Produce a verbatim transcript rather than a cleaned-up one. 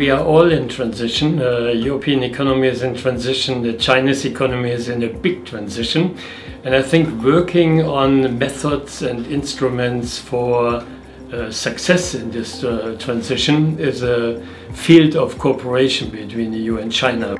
We are all in transition. The uh, European economy is in transition, the Chinese economy is in a big transition, and I think working on methods and instruments for uh, success in this uh, transition is a field of cooperation between the E U and China.